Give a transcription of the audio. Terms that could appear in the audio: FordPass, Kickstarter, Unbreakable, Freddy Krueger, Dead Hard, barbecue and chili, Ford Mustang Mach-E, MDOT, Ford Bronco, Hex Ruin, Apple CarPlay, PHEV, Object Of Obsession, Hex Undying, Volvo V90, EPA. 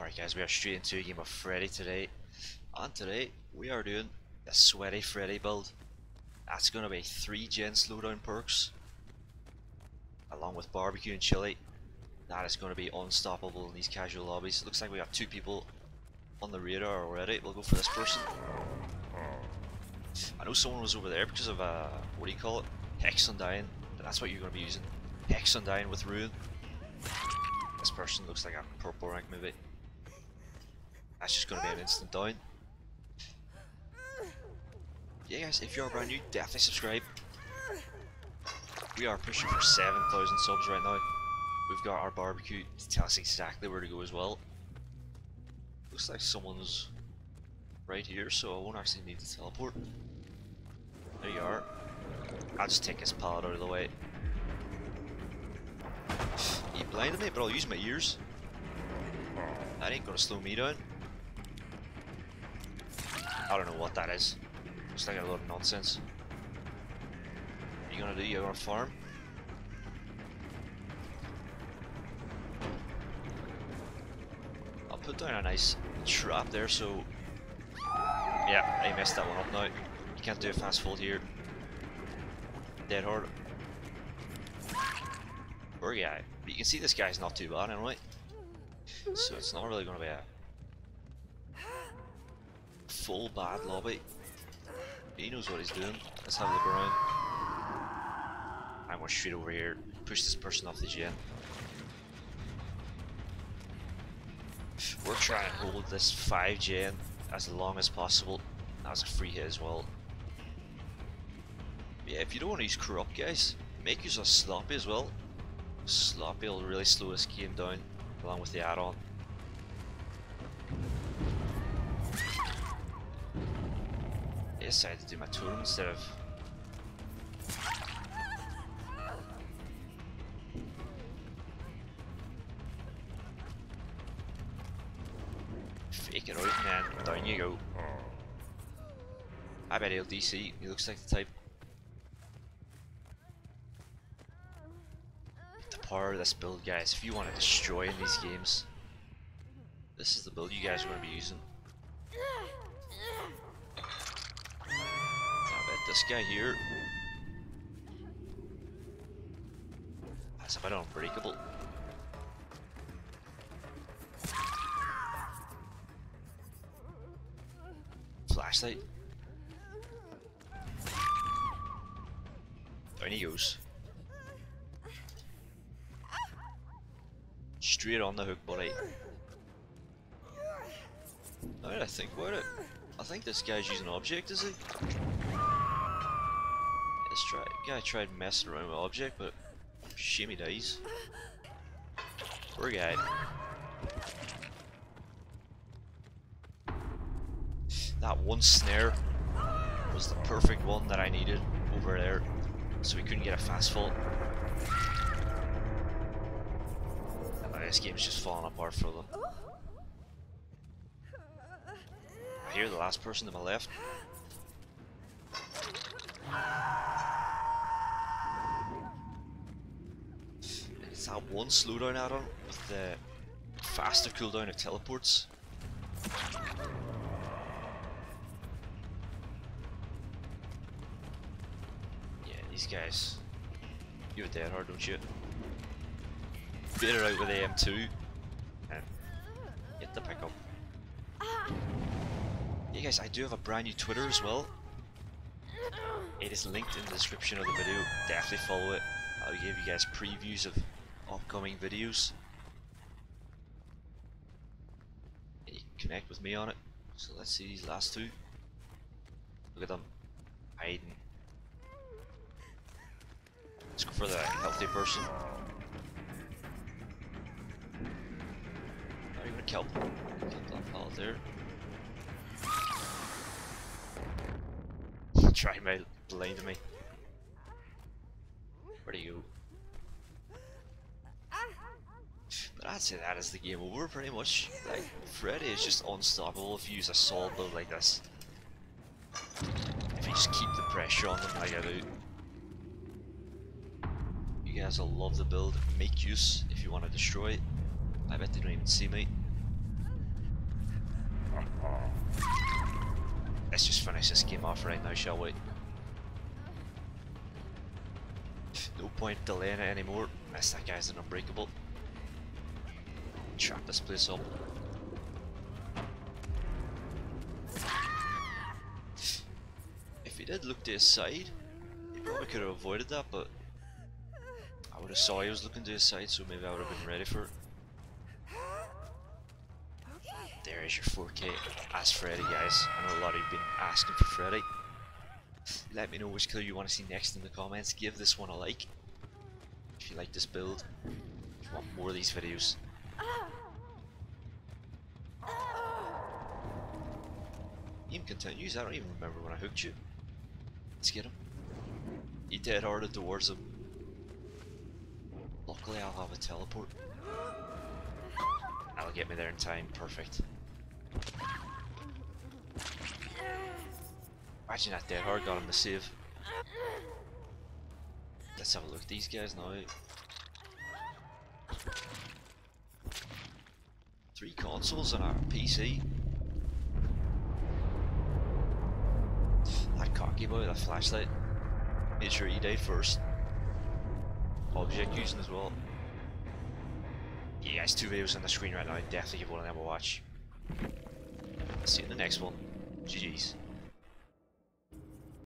Alright guys, we are straight into a game of Freddy today, and today we are doing a sweaty Freddy build. That's gonna be 3 gen slowdown perks along with barbecue and chili. That is gonna be unstoppable in these casual lobbies. Looks like we have 2 people on the radar already. We'll go for this person. I know someone was over there because of what do you call it, Hex Undying, but that's what you're gonna be using, Hex Undying with Ruin. This person looks like a purple rank movie. That's just going to be an instant down. Yeah guys, if you are brand new, definitely subscribe. We are pushing for 7,000 subs right now. We've got our barbecue to tell us exactly where to go as well. Looks like someone's right here, so I won't actually need to teleport. There you are. I'll just take his pallet out of the way. He blinded me, but I'll use my ears. That ain't gonna slow me down. I don't know what that is. Looks like a lot of nonsense. What are you gonna do? You gonna farm? I'll put down a nice trap there, so... yeah, I messed that one up now. You can't do a fast fold here. Dead hard. Poor guy. But you can see this guy's not too bad anyway. So it's not really going to be a full bad lobby. He knows what he's doing. Let's have a look around. I'm going to shoot over here, push this person off the gen. We're trying to hold this 5 gen as long as possible. That's a free hit as well. Yeah, if you don't want to use corrupt guys, make use of sloppy as well. Sloppy will really slow this game down, along with the add-on. I decided to do my totem instead of... fake it out, man. Down you go. I bet he'll DC. He looks like the type. Power of this build, guys. If you want to destroy in these games, this is the build you guys are going to be using. I bet this guy here, that's about unbreakable. Flashlight. Down he goes. Straight on the hook, buddy. Now that I think about it, I think this guy's using object, is he? This guy tried messing around with object, but shimmy dies. Poor guy. That one snare was the perfect one that I needed over there, so we couldn't get a fast fault. This game's just falling apart for them. I hear the last person to my left. It's that one slowdown add-on with the faster cooldown of teleports. Yeah, these guys. You're dead hard, don't you? Beat her out with AM2 and get the pickup. Yeah guys, I do have a brand new Twitter as well. It is linked in the description of the video. Definitely follow it. I'll give you guys previews of upcoming videos. And you can connect with me on it. So let's see these last two. Look at them hiding. Let's go for the healthy person. Kelp. That pallet there. Try my blind me. Where do you go? But I'd say that is the game over pretty much. Like, Freddy is just unstoppable if you use a solid build like this. If you just keep the pressure on them like I do. You guys will love the build. Make use if you want to destroy it. I bet they don't even see me. Let's just finish this game off right now, shall we? No point delaying it anymore. Unless that guy's an unbreakable. Trap this place up. If he did look to his side, he probably could have avoided that, but I would have saw he was looking to his side, so maybe I would have been ready for it. There is your 4K. Ask Freddy, guys. I know a lot of you have been asking for Freddy. Let me know which killer you want to see next in the comments. Give this one a like if you like this build. If you want more of these videos. Game continues. I don't even remember when I hooked you. Let's get him. He dead hearted towards him. Luckily I'll have a teleport. That'll get me there in time. Perfect. Imagine that Dead Hard got him to save. Let's have a look at these guys now. 3 consoles and a PC. That cocky boy, that flashlight. Made sure he died first. Object using as well. Yeah guys, 2 videos on the screen right now. Definitely give one of them a watch. See you in the next one. GG's.